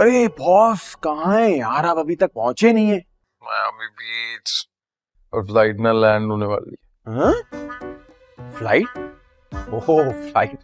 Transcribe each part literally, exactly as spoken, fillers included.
अरे बॉस कहाँ है यार, आप अभी तक पहुंचे नहीं है। मियामी बीच और फ्लाइट ना लैंड होने वाली है। हाँ? फ्लाइट? ओह फ्लाइट,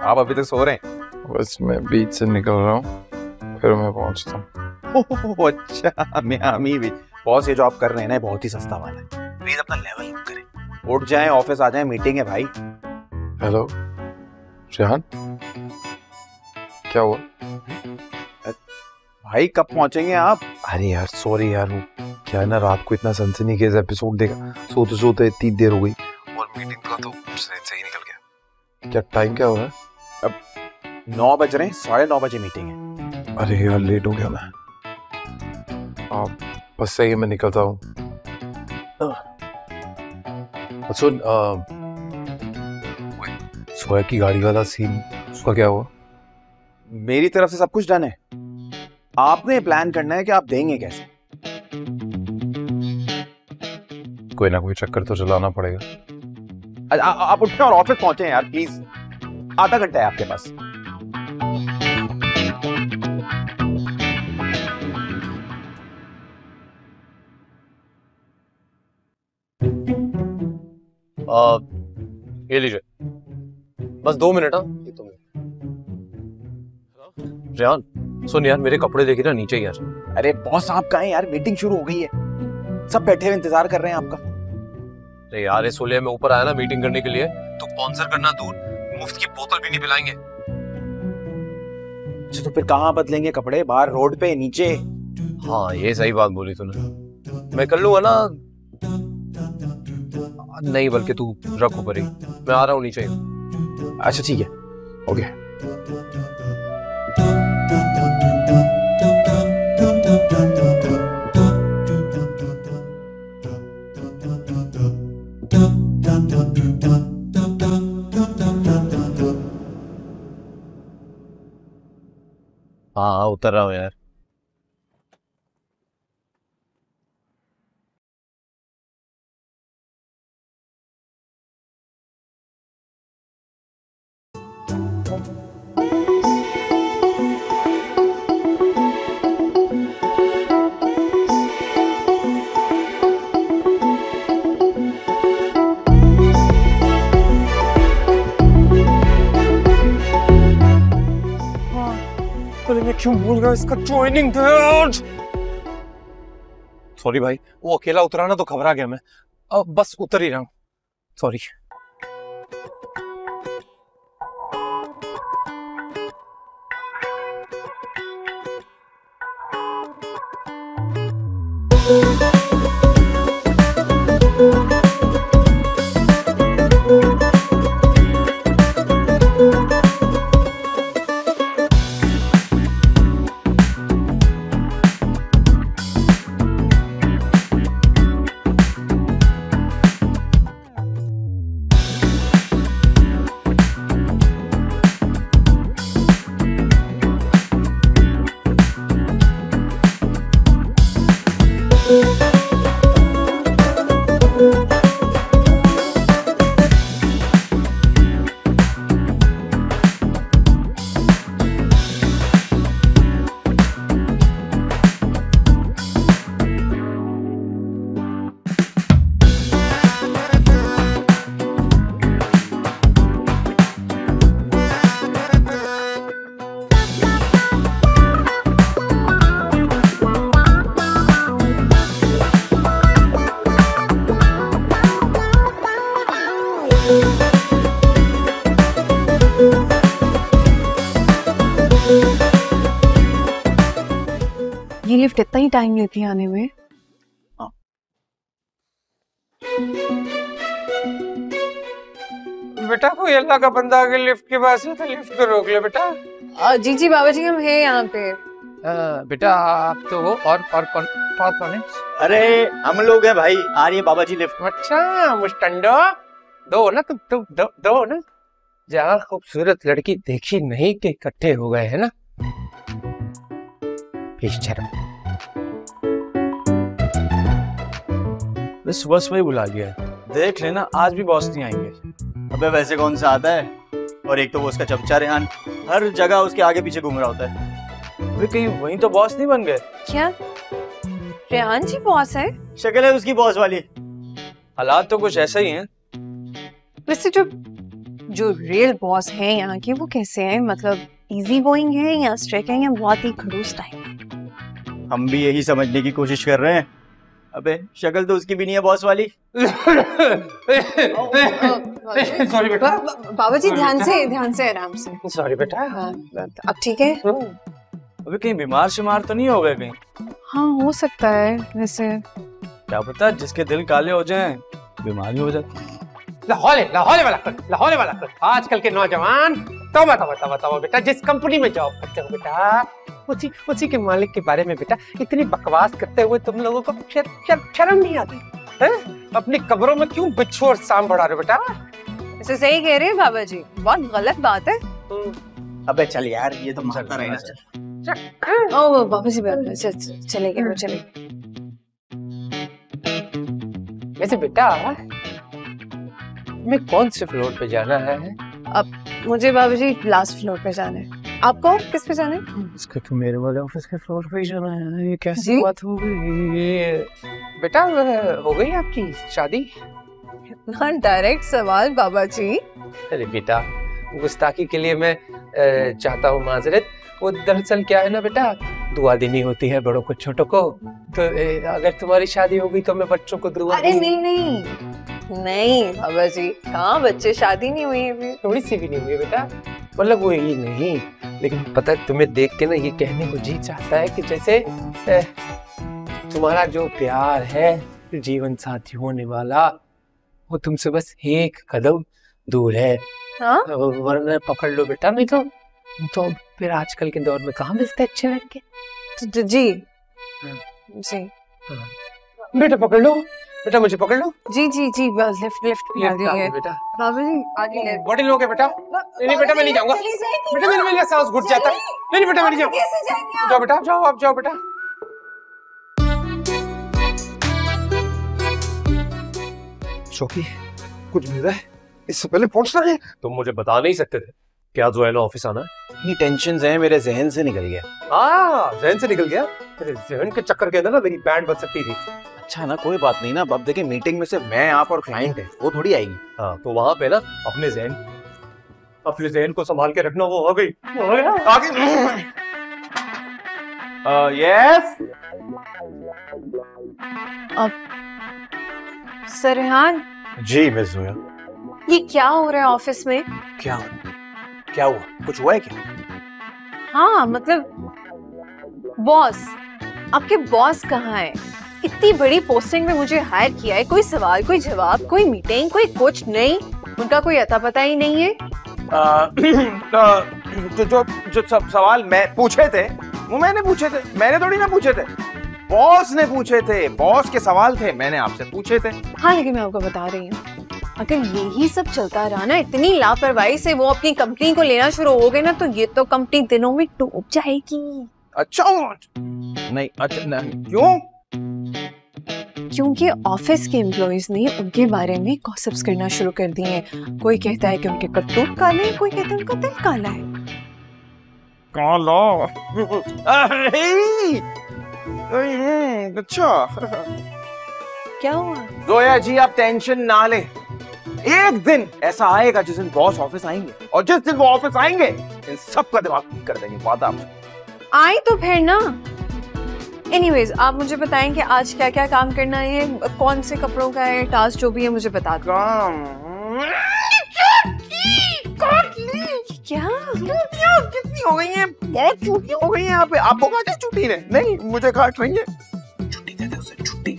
आप अभी तक सो रहे हैं। बस मैं बीच से निकल रहा हूँ, फिर मैं पहुंचता हूँ। ओह अच्छा मियामी बीच। बॉस ये जो आप कर रहे हैं ना बहुत ही सस्ता वाला है, प्लीज अपना लेवल अप करें, उठ जाए, ऑफिस आ जाए, मीटिंग है भाई। हेलो रेहान, क्या हुआ भाई, कब पहुंचेंगे आप? अरे यार सॉरी यार, वो क्या है ना रात को इतना सनसनीखेज एपिसोड देखा, सोते सोते इतनी देर हो गई और मीटिंग का तो सही निकल गया। क्या टाइम क्या हो रहा है अब? नौ बज रहे हैं, साढ़े नौ बजे मीटिंग है। अरे यार लेट हो गया मैं, आप बस सही है, मैं निकलता हूँ। सुन सोया की गाड़ी वाला सीन, उसका क्या हुआ? मेरी तरफ से सब कुछ डन है, आपने प्लान करना है कि आप देंगे कैसे। कोई ना कोई चक्कर तो चलाना पड़ेगा। आ, आ, आप उठें और ऑफिस पहुंचे यार प्लीज, आधा घंटा है आपके पास। आ, ये लीजिए, बस दो मिनट। हाँ ये तो रेहान सुन यार, मेरे कपड़े देखे ना नीचे यार। अरे बॉस आप कहाँ हैं यार, मीटिंग शुरू हो गई है, सब बैठे हुए इंतजार कर रहे हैं आपका। अरे यार इस सोलह में ऊपर आया ना मीटिंग करने के लिए, तो स्पॉन्सर करना दूर, मुफ्त की बोतल भी नहीं पिलाएंगे। अच्छा तो फिर कहाँ बदलेंगे कपड़े, बाहर रोड पे नीचे? हाँ ये सही बात बोली तूने, मैं कर लूंगा ना। नहीं बल्कि तू रख ऊपर ही, मैं आ रहा हूँ नीचे। अच्छा ठीक है ओके। हाँ उतर रहा हूँ यार। क्यों भूल गया इसका ज्वाइनिंग डेट? सॉरी भाई, वो अकेला उतरा ना तो घबरा गया मैं, अब बस उतर ही रहा हूँ, सॉरी। लिफ्ट इतना ही टाइम लेती है आने में। बेटा कोई अल्लाह का बंदा आगे लिफ्ट के पास है तो लिफ्ट को रोक ले बेटा। जी जी बाबा जी हम हैं यहाँ पे। बेटा आप तो हो और और कौन कौन है? अरे हम लोग हैं भाई, आ रही है बाबा जी लिफ्ट। अच्छा मुस्टंडो दो ना तुम तुम दो, दो ना। जहाँ खूबसूरत लड़की देखी नहीं के इकट्ठे हो गए है ना। सुबह सुबह बुला लिया है, देख लेना आज भी बॉस नहीं आएंगे। अबे वैसे कौन सा आता है, और एक तो वो उसका चमचा रेहान हर जगह उसके आगे पीछे घूम रहा होता है। वे कहीं वहीं तो बॉस नहीं बन गए क्या? रेहान जी बॉस है? शक्ल है उसकी बॉस वाली, हालात तो कुछ ऐसा ही हैं। वैसे जो जो रियल बॉस है यहाँ के वो कैसे हैं? मतलब इजी गोइंग है या स्ट्रिक्ट है या बहुत ही खड़ूस टाइप? हम भी यही समझने की कोशिश कर रहे हैं। अबे शक्ल तो उसकी भी नहीं है बॉस वाली। सॉरी बेटा। बाबा जी ध्यान से ध्यान से आराम से। सॉरी बेटा। अब ठीक है? अबे कहीं बीमार शिमार तो नहीं हो गए कहीं? हाँ हो सकता है, वैसे क्या पता जिसके दिल काले हो जाएं बीमारी हो जाती। लाहौले लाहौले वाला कर, लाहौले वाला कर। आजकल के नौजवान तो बताओ बताओ बताओ बेटा, जिस कंपनी में जॉब करते हो बेटा उसी उसी के मालिक के बारे में बेटा इतनी बकवास करते हुए तुम लोगों को शर, शर, शर्म नहीं आती हैं? अपनी कब्रों में क्यों बिच्छू और सांप बढ़ा रहे हो बेटा? इसे सही कह रहे हैं बाबा जी, बहुत गलत बात है। अबे चल यार ये तो मारता रहेगा। चल ओ बाबा जी चले गए चले। वैसे बेटा तुम्हें कौन से फ्लोर पे जाना है? अब मुझे बाबा जी लास्ट फ्लोर पे जाना है। आपको किस पे जाना है? इसका तो मेरे वाले ऑफिस के फ्लोर पे जाना है। ये कैसी बात हो गई बेटा? हो गई आपकी शादी? ना डायरेक्ट सवाल बाबा जी। अरे बेटा गुस्ताखी के लिए मैं चाहता हूँ माजरत। वो दरअसल क्या है ना बेटा, दुआ देनी होती है बड़ों को छोटों को, तो अगर तुम्हारी शादी होगी तो मैं बच्चों को दुआ। अरे नहीं नहीं नहीं बाबा जी कहाँ बच्चे, शादी नहीं हुई है, थोड़ी सी भी नहीं हुई बेटा। मतलब वो ही नहीं, लेकिन पता है तुम्हें देख के ना ये कहने को जी चाहता है कि जैसे तुम्हारा जो प्यार है जीवन साथी होने वाला वो तुमसे बस एक कदम दूर है। हाँ? वरना पकड़ लो बेटा, नहीं तो तो फिर आजकल के दौर में कहाँ मिलते अच्छे लड़के। तो जी हाँ। जी हाँ। बेटा पकड़ लो बेटा, मुझे पकड़ लो। जी जी जी बस लिफ्ट लिफ्ट पे आ गई है बेटा। बाबा जी आगे ले बॉडी लोगे बेटा। नहीं बेटा मैं नहीं जाऊंगा बेटा, मेरे मेरा सांस घुट जाता है। नहीं बेटा मैं नहीं जाऊंगा। कैसे जाएंगे आप? जाओ बेटा जाओ, आप जाओ बेटा। शौकी कुछ मिला है इससे पहले पहुंचना है। तुम मुझे बता नहीं सकते थे क्या जो है ना ऑफिस आना? ये टेंशन है मेरे जहन से निकल गया। हाँ जहन से निकल गया, जहन के चक्कर के अंदर ना मेरी बैंड बच सकती थी। अच्छा ना कोई बात नहीं ना, अब देखिए मीटिंग में से मैं आप और क्लाइंट है वो थोड़ी आएगी। हाँ तो वहाँ पे ना अपने जहन अपने जहन को संभाल के रखना। वो हो गई हो गया आगे। uh, yes? uh, sir Rehan ji miss Zoya, ये क्या हो रहा है ऑफिस में? क्या क्या हुआ, कुछ हुआ है क्या? हाँ मतलब बॉस, आपके बॉस कहाँ है? इतनी बड़ी पोस्टिंग में मुझे हायर किया है, कोई सवाल कोई जवाब कोई मीटिंग कोई कुछ नहीं, उनका कोई अता पता ही नहीं है। आ, तो जो जो सब सवाल मैं पूछे थे वो मैंने पूछे थे, मैंने थोड़ी ना पूछे थे, बॉस ने पूछे थे, बॉस के सवाल थे, मैंने आपसे पूछे थे। हाँ लेकिन मैं आपको बता रही हूँ अगर यही सब चलता रहा ना इतनी लापरवाही से वो अपनी कंपनी को लेना शुरू हो गए ना तो ये तो कंपनी दिनों में डूब जाएगी। अच्छा नहीं अच्छा नहीं क्यों? क्योंकि ऑफिस के एम्प्लॉइज ने उनके बारे में गॉसिप्स करना शुरू कर दिए हैं। कोई कहता है कि उनके करतूत काले, कोई कहता है उनका दिल काला है। काला? अच्छा क्या हुआ? जोया जी आप टेंशन ना लें, एक दिन ऐसा आएगा जिस दिन बॉस ऑफिस आएंगे और जिस दिन वो ऑफिस आएंगे इन सबका दिमाग ठीक कर देंगे, वादा। आए तो फिर ना। एनीवेज आप मुझे बताएं कि आज क्या क्या काम करना है, कौन से कपड़ों का है, टास्क जो भी है मुझे बता दो। क्या कितनी हो गई हैं, बहुत छुट्टी हो गई है यहाँ पे। आपको कहा था छुट्टी ने? नहीं, मुझे काट रही है। छुट्टी कहते हैं उसे, छुट्टी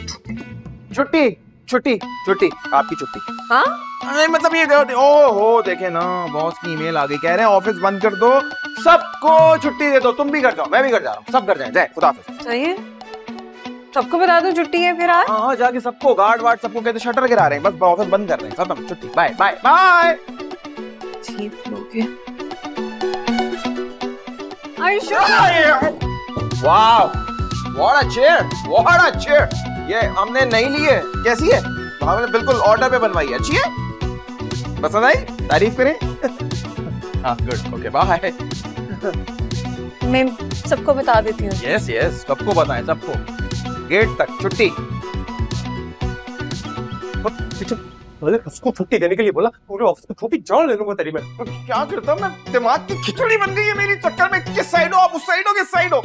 छुट्टी छुट्टी छुट्टी आपकी छुट्टी। हाँ नहीं मतलब ये ओहो देखे ना, बॉस की ईमेल आ गई, कह रहे हैं ऑफिस बंद कर दो, सबको छुट्टी दे दो, तुम भी कर जाओ, मैं भी कर जा रहा हूँ, सब कर जाए। जय खुदा हाफिज़। सबको बता दो छुट्टी है फिर आज। हाँ जाके सबको गार्ड वार्ड सबको कहते शटर गिरा रहे हैं, बस ऑफिस बंद कर रहे हैं, खत्म छुट्टी, बाय बाय बाय। ठीक लोगे। Wow, what a chair, what a chair. ये हमने नई ली है, कैसी है? हमने बिल्कुल ऑर्डर पे बनवाई है, अच्छी है, पसंद आई, तारीफ करें। हाँ गुड, ओके बाय। मैं सबको बता देती हूँ। यस यस, सबको बताएं, सबको गेट तक छुट्टी। मैंने उसको छुट्टी देने के लिए बोला, पूरे ऑफिस को छुट्टी जान ले लूंगा तेरी मैं। तो क्या करता हूं मैं, दिमाग की खिचड़ी बन गई है मेरी, चक्कर में किस साइड हो आप, उस साइड हो किस साइड हो?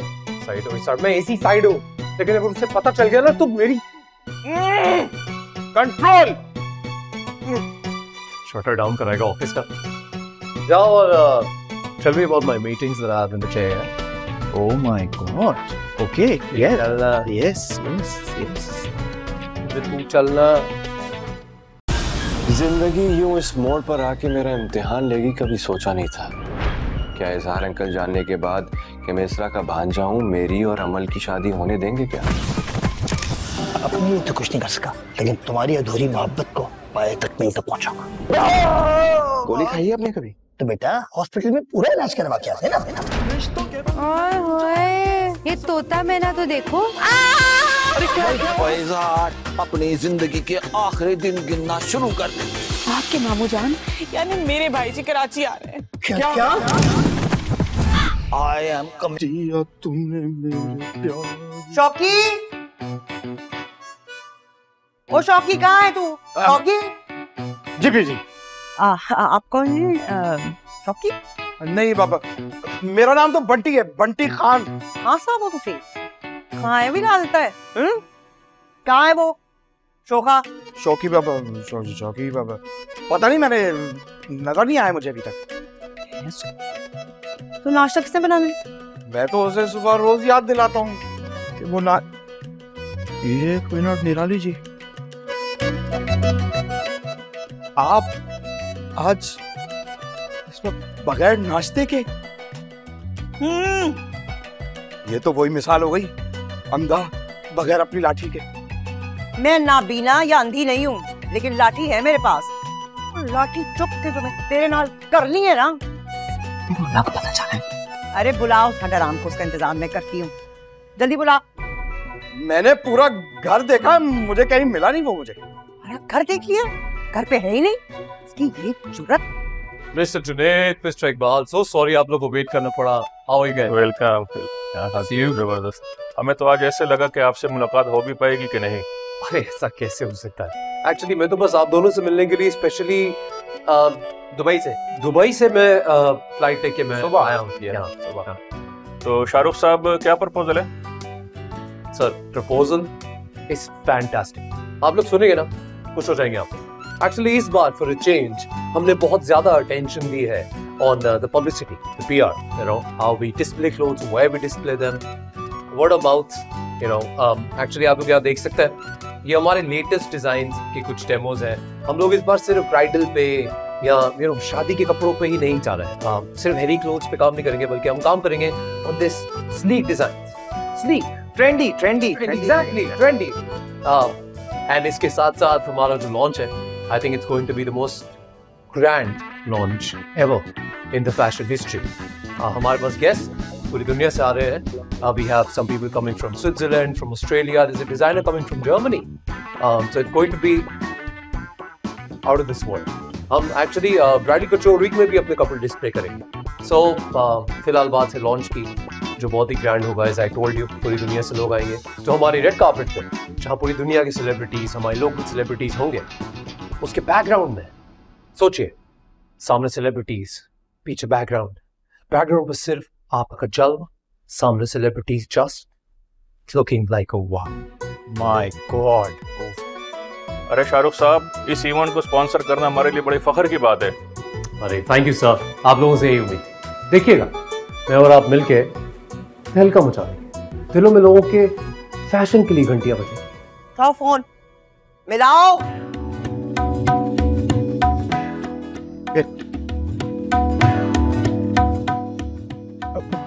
साइड हो इस साइड, मैं इसी साइड हूं, लेकिन अगर उससे पता चल गया ना तो मेरी कंट्रोल शटर डाउन कराएगा ऑफिस का। जाओ और tell me about my meetings that I have in the chair. Oh my God. Okay. Yeah. Challa. Yes. Yes. Yes. तू चलना। जिंदगी यूं इस मोड़ पर आके मेरा इम्तिहान लेगी, कभी सोचा नहीं था। क्या इजहार अंकल जानने के बाद कि मैं इसरा का भांजा हूँ, मेरी और अमल की शादी होने देंगे क्या? अपनी तो कुछ नहीं कर सका, लेकिन तुम्हारी अधूरी मोहब्बत को पाए तक नहीं तो पहुँचाऊंगा। गोली खाई है आपने कभी? तो बेटा हॉस्पिटल में पूरा इलाज करवा के आते हैं ना, है ना? ओए होए, ये तोता मैना तो देखो। अपनी जिंदगी के आखिरी दिन गिनना शुरू कर दे। आपके मामू जान यानी मेरे भाई जी कराची आ रहे हैं। क्या क्या? आई एम कम दिया तुमने मेरे प्यार। शौकी, ओ शौकी कहाँ है तू? शौकी जी जी जी। आ, आप कौन है शौकी? नहीं बाबा, मेरा नाम तो बंटी है, बंटी खान। हाँ साहब, वो तो फिर खाए भी ना देता है। हम्म, कहाँ है वो शोखा? शौकी बाबा, शौकी बाबा, पता नहीं, मैंने नजर नहीं आया मुझे अभी तक। तो नाश्ता किसने बनाने? मैं तो उसे सुबह रोज याद दिलाता हूँ कि वो ना। एक मिनट निराली जी, आप आज बगैर नाश्ते के? हम्म, ये तो वही मिसाल हो गई, अंधा बगैर अपनी लाठी के। मैं नाबीना या अंधी नहीं हूँ, लेकिन लाठी है मेरे पास। लाठी चुप थे तो मैं तेरे नाल करनी है ना, बुला को पता चला है। अरे बुला उस खंडराम को, उसका इंतजाम मैं करती हूँ, जल्दी बुला। मैंने पूरा घर देखा, मुझे कहीं मिला नहीं वो। मुझे अरे घर देख लिया, घर पे है ही नहीं, इसकी ये जरूरत। Mister Junaid, mister Iqbal, so sorry आप लोगों को वेट करना पड़ा। How are you guys? Welcome. जबरदस्त। हमें तो आज ऐसे लगा कि आपसे मुलाकात हो भी पाएगी कि नहीं। अरे ऐसा कैसे हो सकता है? Actually मैं तो बस आप दोनों से मिलने के लिए स्पेशली दुबई से दुबई से मैं फ्लाइट लेके मैं आया हूँ सुबह। तो शाहरुख साहब, क्या प्रपोजल है? सर प्रपोजल इज फैंटास्टिक, आप लोग सुनेंगे ना खुश हो जाएंगे आप। Actually, इस बार for a change, हमने बहुत ज़्यादा attention दी है on the, the publicity, the P R, you know, how we display clothes, where we display them, word of mouth, you know, um, actually आप लोग यहाँ देख सकते हैं, ये हमारे लेटेस्ट डिजाइन के कुछ डेमोज हैं। हम लोग इस बार सिर्फ ब्राइडल पे या you know, शादी के कपड़ों पे ही नहीं जा रहे हैं, um, सिर्फ हैवी क्लोथ्स पे काम नहीं करेंगे, बल्कि हम काम करेंगे on this sleek designs, sleek, trendy, trendy, trendy, exactly, trendy, um, and इसके साथ साथ हमारा जो लॉन्च है, I think it's going to be the most grand launch ever in the fashion history. हमारे पास guests पूरी दुनिया से आ रहे हैं। We have some people coming from Switzerland, from Australia. There's a designer coming from Germany. Um, so it's going to be out of this world. हम actually bridal couture week में भी अपने कपड़े display करेंगे। So uh, फिलहाल बात है launch की, जो बहुत ही ग्रैंड होगा। एज आई टोल्ड यू, पूरी दुनिया से लोग आएंगे, तो हमारी रेड कार्पेट पर जहाँ पूरी दुनिया की सेलिब्रिटीज, हमारे लोकल सेलिब्रिटीज होंगे, उसके बैकग्राउंड में सोचिए, सामने सेलिब्रिटीज, पीछे बैकग्राउंड, बैकग्राउंड पर सिर्फ आपका जलवा, सामने celebrities just looking like a wow. My God. अरे शाहरुख साहब, इस इवेंट को स्पॉन्सर करना हमारे लिए बड़े फख्र की बात है। अरे थैंक यू सर, आप लोगों से यही उम्मीद। देखिएगा मैं और आप मिलके तहलका मचा देंगे, दिलों में लोगों के फैशन के लिए घंटियां बजेंगी। उठाओ फोन, मिलाओ।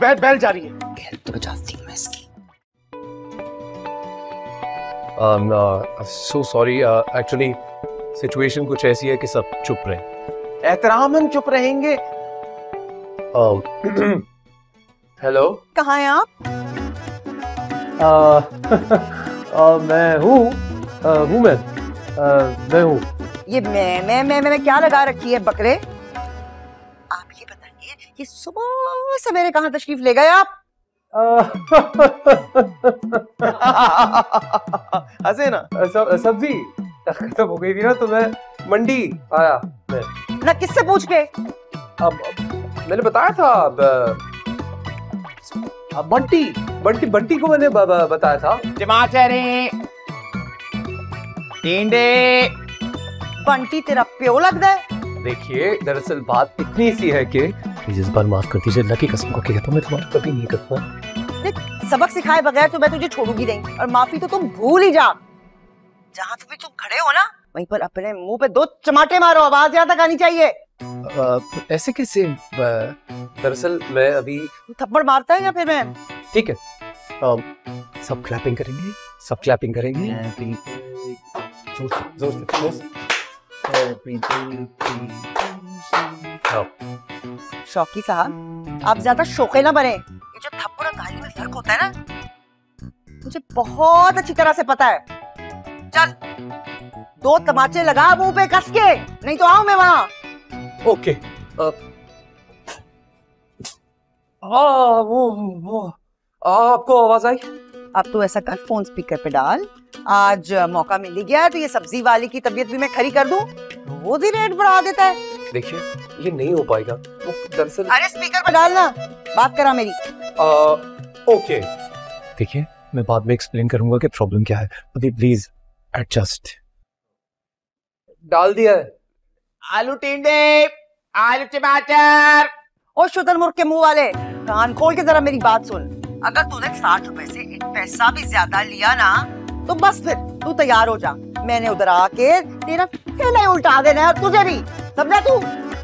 बैल बैल जा रही है। बैल तो बजाती हूँ मैं इसकी। Um, uh, so sorry, uh, actually, situation कुछ ऐसी है कि सब चुप रहे। एहतरामन चुप रहेंगे। हेलो, कहाँ हैं आप? मैं हूँ, हूँ मैं, मैं हूँ। ये मैं मैं मैं मैंने क्या लगा रखी है बकरे? आप ये बताइए, ये सुबह से मेरे कहाँ तशरीफ ले गए आप? हंसे ना, सब्जी खत्म हो गई थी ना तो मैं मंडी आया। ना किससे पूछ के? अब मैंने बताया था, अब बंटी बंटी बंटी को मैंने ब, ब, बताया था। टमाटर, टिंडे, बंटी तेरा प्यो लगता है। देखिए दरअसल बात इतनी सी है कि जिस बार माफ कर दीजिए, अल्लाह की कसम को कहता हूँ मैं तुम्हारा कभी नहीं करता। सबक सिखाए बगैर तो मैं तुझे छोड़ूंगी नहीं, और माफी तो तुम भूल ही जा। जहाँ तुम तुम खड़े हो ना वहीं पर अपने मुंह पे दो चमाटे मारो, आवाज ज्यादा गानी चाहिए। आ, ऐसे कैसे? दरअसल मैं अभी थप्पड़ मारता है या फिर मैं? ठीक है, आ, सब क्लैपिंग करेंगे, सब क्लैपिंग करेंगे। शौकी साहब, आप ज्यादा शौके ना बने। ये जो थप्पड़ और गाली में फर्क होता है ना, मुझे बहुत अच्छी तरह से पता है। चल, दो तमाचे लगा मुंह पे कस के, नहीं तो आऊं मैं वहाँ। ओके। आ, वो वो आपको आवाज आई? आप तो ऐसा कर, फोन स्पीकर पे डाल। आज मौका मिल ही गया है तो ये सब्जी वाली की तबीयत भी मैं खरी कर दूं। वो भी रेट बढ़ा देता है। देखिए ये नहीं हो पाएगा वो दरअसल। अरे स्पीकर पर डालना, बात करा मेरी। आ, ओके। देखिए मैं बाद में एक्सप्लेन करूंगा कि प्रॉब्लम क्या है, अभी प्लीज एडजस्ट। डाल दिया है। आलू टिंडे, आलू टमाटर। ओ शुतुरमुर्ग के मुंह वाले, कान खोल के जरा मेरी बात सुन। अगर तूने साठ रुपए से एक पैसा भी ज्यादा लिया ना तो बस फिर तू तैयार हो जा, मैंने उधर आके तेरा ठेला उल्टा देना है, तुझे भी, समझा तू?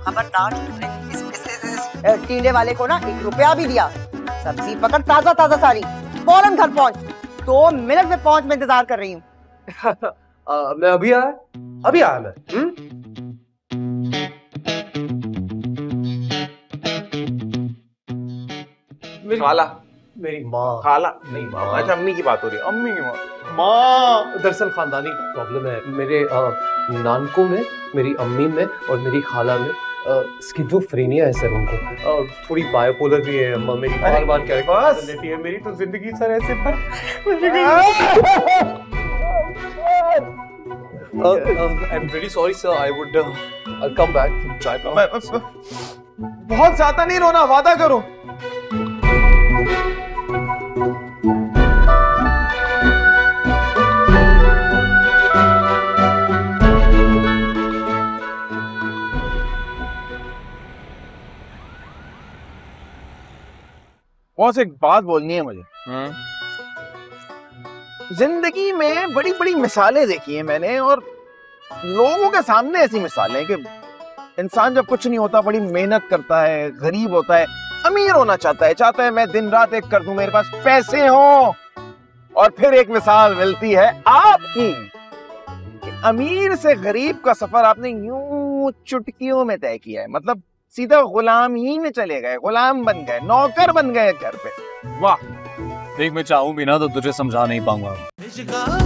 खबरदार, तूने इस, इस, इस टींडे वाले को ना एक रुपया भी दिया। सब्जी पकड़ ताजा ताजा सारी, फौरन घर पहुंच। दो मिनट में पहुंच, मैं इंतजार कर रही हूँ। मैं अभी आया, अभी आया मैं। मेरी खाला, मेरी माँ। खाला नहीं, माँ। अच्छा अम्मी की बात हो रही है, अम्मी की माँ। माँ दरअसल खानदानी प्रॉब्लम है मेरे नानकों में, मेरी अम्मी में और मेरी खाला में। स्किज़ोफ्रेनिया है सर उनको, और थोड़ी बायोपोलर भी है। अम्मा मेरी बार बार कह रही है, मेरी तो जिंदगी सर ऐसे पर। I am very sorry sir, I would I come back. चाय पिलाऊं? बहुत ज्यादा नहीं रोना, वादा करो। बॉस एक बात बोलनी है मुझे। जिंदगी में बड़ी बड़ी मिसालें देखी है मैंने, और लोगों के सामने ऐसी मिसालें कि इंसान जब कुछ नहीं होता बड़ी मेहनत करता है, गरीब होता है, अमीर होना चाहता है, चाहता है मैं दिन रात एक कर दूं, मेरे पास पैसे हो। और फिर एक मिसाल मिलती है आपकी कि अमीर से गरीब का सफर आपने यूं चुटकियों में तय किया है। मतलब सीधा गुलाम ही में चले गए, गुलाम बन गए, नौकर बन गए घर पे। वाह, देख मैं चाहूं भी ना तो तुझे समझा नहीं पाऊंगा।